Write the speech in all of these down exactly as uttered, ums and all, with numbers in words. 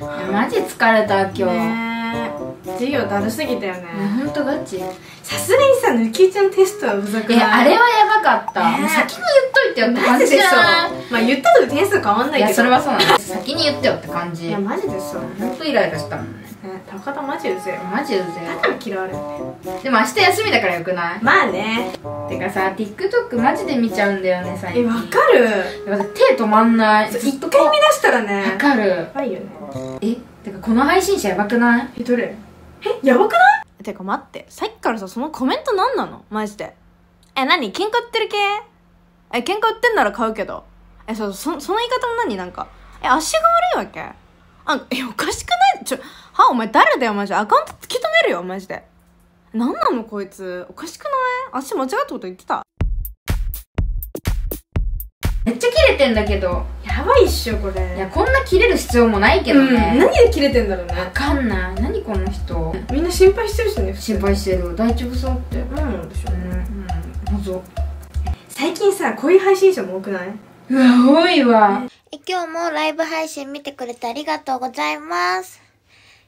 マジ疲れた今日。授業だるすぎたよね。本当ガチ。さすがにさ抜きちゃんテストはうざくない？あれはやばかった。先に言っといてよって感じでしょ。まあ言ったと点数変わんないけど。いやそれはそうなんです。先に言ってよって感じ。いやマジでそう。本当イライラしたもんね。高田マジうぜえ。マジうぜえ。だから嫌われるんだよ。でも明日休みだからよくない？まあね。てかさ TikTok マジで見ちゃうんだよね最近。えわかる。手止まんない。一回見出したらね。わかる。やばいよね。えてかこの配信者やばくない？えどれ？えやばくない？てか待って、さっきからさそのコメントなんなのマジで。え何喧嘩売ってる系？え喧嘩売ってんなら買うけど。えそう そ, その言い方も何なんかえ足が悪いわけ。あえおかしくない？ちょはお前誰だよマジで。アカウント突き止めるよマジで。なんなのこいつおかしくない？足間違ったこと言ってた。めっちゃキレてんだけど。やばいっしょこれ。いやこんなキレる必要もないけどね、うん、何でキレてんだろうね。分かんない。何この人みんな心配してるしね。心配してる。大丈夫そうって何なんでしょうね。うん謎。最近さこういう配信者も多くない？うわ多いわ。え今日もライブ配信見てくれてありがとうございます。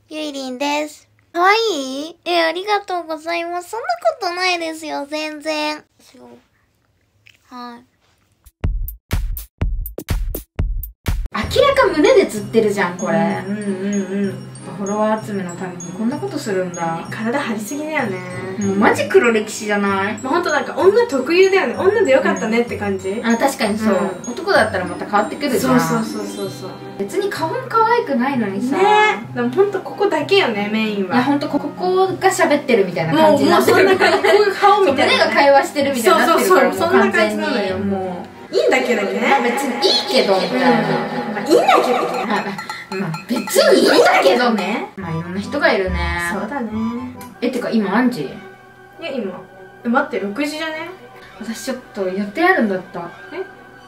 ゆいりんです。かわいい？えありがとうございます。そんなことないですよ全然。そうはい明らか胸で釣ってるじゃんこれ。うんうんうん。フォロワー集めのためにこんなことするんだ。体張りすぎだよね。もうマジ黒歴史じゃない？もうほんとなんか女特有だよね。女でよかったねって感じ。あ確かにそう。男だったらまた変わってくるじゃん。そうそうそうそう。別に顔も可愛くないのにさ。ねえ。でもほんとここだけよねメインは。いやほんとここが喋ってるみたいな感じになってる。もうそんな感じ。顔みたいな。胸が会話してるみたいになってるからもう完全にもういいんだけどね。別にいいけどみたいな。いいんだけどね。まあ別にいいんだけどね。まあいろんな人がいるね。そうだね。えてか今何時？いや今え待ってろくじじゃね？私ちょっと予定あるんだった。え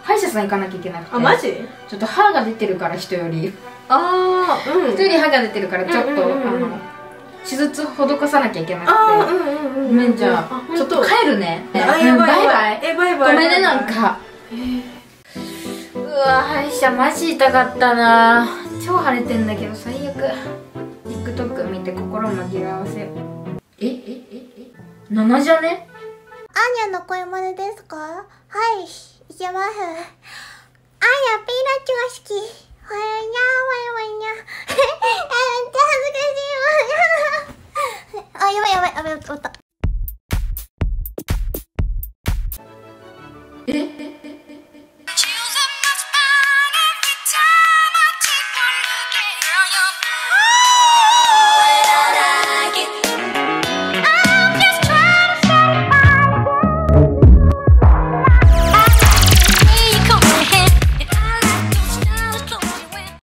歯医者さん行かなきゃいけなくて。あマジ？ちょっと歯が出てるから人より。ああうん。人より歯が出てるからちょっとあの手術施さなきゃいけなくて。ああうんうんうん。ごめんじゃあちょっと帰るね。バイバイ。えバイバイ。ごめんねなんか。うわ歯医者マジ痛かったな。超腫れてんだけど最悪。 TikTok 見て心紛らわせ。ええええななじゃね。アーニャの声真似ですか？はいいけます。アーニャピーナッツが好き。ほやにゃほやにゃ